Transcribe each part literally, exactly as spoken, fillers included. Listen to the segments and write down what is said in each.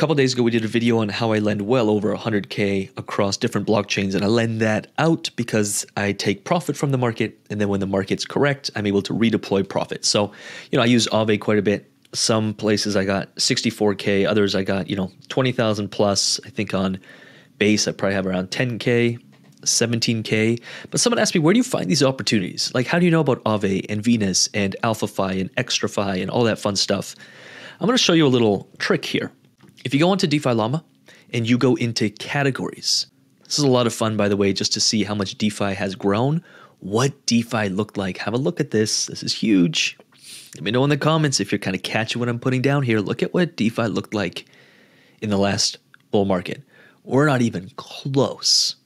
couple days ago, we did a video on how I lend well over one hundred K across different blockchains, and I lend that out because I take profit from the market, and then when the market's correct, I'm able to redeploy profit. So, you know, I use Aave quite a bit. Some places I got sixty-four K, others I got, you know, twenty thousand plus. I think on base, I probably have around ten K, seventeen K. But someone asked me, where do you find these opportunities? Like, how do you know about Aave and Venus and AlphaFi and ExtraFi and all that fun stuff? I'm going to show you a little trick here. If you go onto DeFi Llama and you go into categories, this is a lot of fun, by the way, just to see how much DeFi has grown, what DeFi looked like. Have a look at this. This is huge. Let me know in the comments if you're kind of catching what I'm putting down here. Look at what DeFi looked like in the last bull market. We're not even close.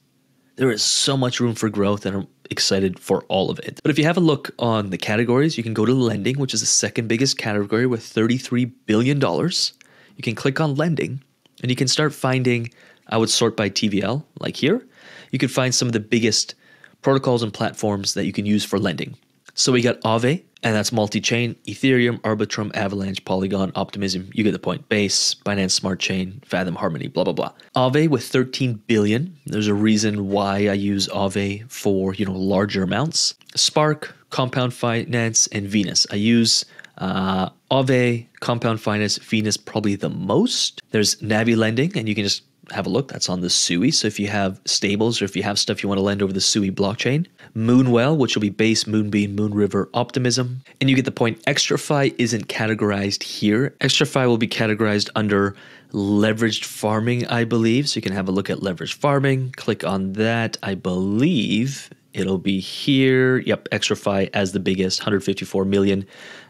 There is so much room for growth, and I'm excited for all of it. But if you have a look on the categories, you can go to lending, which is the second biggest category with thirty-three billion dollars. You can click on lending, and you can start finding, I would sort by T V L, like here. You can find some of the biggest protocols and platforms that you can use for lending. So we got Aave, and that's multi-chain, Ethereum, Arbitrum, Avalanche, Polygon, Optimism, you get the point, Base, Binance Smart Chain, Fathom, Harmony, blah, blah, blah. Aave with thirteen billion. There's a reason why I use Aave for, you know, larger amounts. Spark, Compound Finance, and Venus. I use uh, Aave, Compound Finance, Venus probably the most. There's Navi Lending, and you can just have a look. That's on the S U I. So if you have stables or if you have stuff you want to lend over the S U I blockchain. Moonwell, which will be Base, Moonbeam, Moonriver, Optimism. And you get the point. ExtraFi isn't categorized here. ExtraFi will be categorized under leveraged farming, I believe. So you can have a look at leveraged farming. Click on that. I believe it'll be here. Yep, ExtraFi as the biggest, one hundred fifty-four million.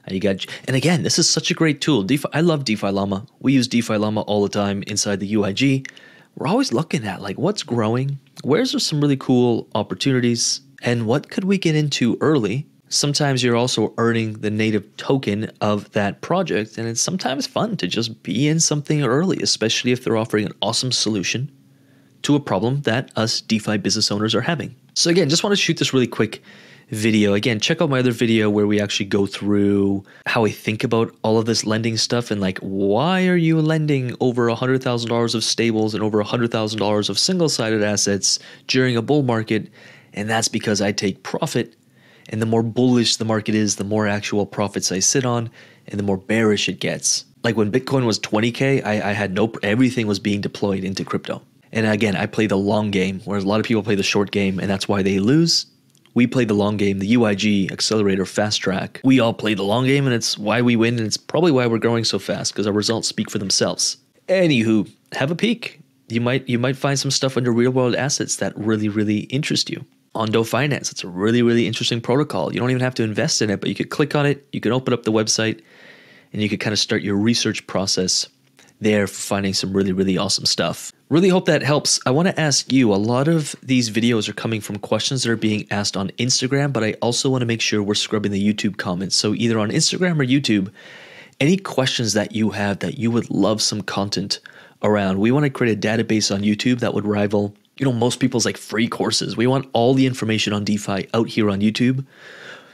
You got, and again, this is such a great tool. DeFi, I love DeFi Llama. We use DeFi Llama all the time inside the U I G. We're always looking at like what's growing, where's there some really cool opportunities, and what could we get into early. Sometimes you're also earning the native token of that project, and it's sometimes fun to just be in something early, especially if they're offering an awesome solution to a problem that us DeFi business owners are having. So again, just want to shoot this really quick video. Again, check out my other video where we actually go through how I think about all of this lending stuff and like, why are you lending over one hundred thousand dollars of stables and over one hundred thousand dollars of single-sided assets during a bull market? And that's because I take profit. And the more bullish the market is, the more actual profits I sit on and the more bearish it gets. Like when Bitcoin was twenty K, I, I had no, everything was being deployed into crypto. And again, I play the long game, whereas a lot of people play the short game and that's why they lose. We play the long game, the U I G, Accelerator, Fast Track. We all play the long game, and it's why we win, and it's probably why we're growing so fast, because our results speak for themselves. Anywho, have a peek. You might, you might find some stuff under real-world assets that really, really interest you. Ondo Finance, it's a really, really interesting protocol. You don't even have to invest in it, but you could click on it, you can open up the website, and you could kind of start your research process there for finding some really, really awesome stuff. Really hope that helps. I want to ask you, a lot of these videos are coming from questions that are being asked on Instagram, but I also want to make sure we're scrubbing the YouTube comments. So either on Instagram or YouTube, any questions that you have that you would love some content around, we want to create a database on YouTube that would rival, you know, most people's like free courses. We want all the information on DeFi out here on YouTube.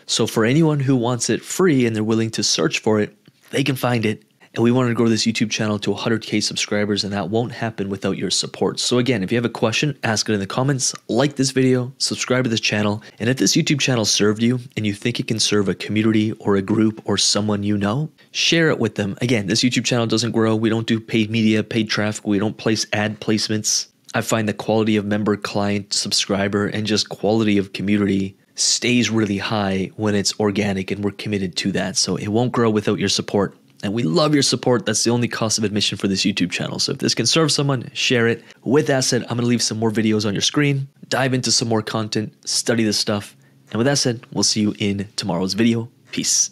So for anyone who wants it free and they're willing to search for it, they can find it. And we wanted to grow this YouTube channel to one hundred K subscribers, and that won't happen without your support. So again, if you have a question, ask it in the comments, like this video, subscribe to this channel. And if this YouTube channel served you and you think it can serve a community or a group or someone you know, share it with them. Again, this YouTube channel doesn't grow. We don't do paid media, paid traffic. We don't place ad placements. I find the quality of member, client, subscriber, and just quality of community stays really high when it's organic, and we're committed to that. So it won't grow without your support. And we love your support. That's the only cost of admission for this YouTube channel. So if this can serve someone, share it. With that said, I'm going to leave some more videos on your screen, dive into some more content, study this stuff. And with that said, we'll see you in tomorrow's video. Peace.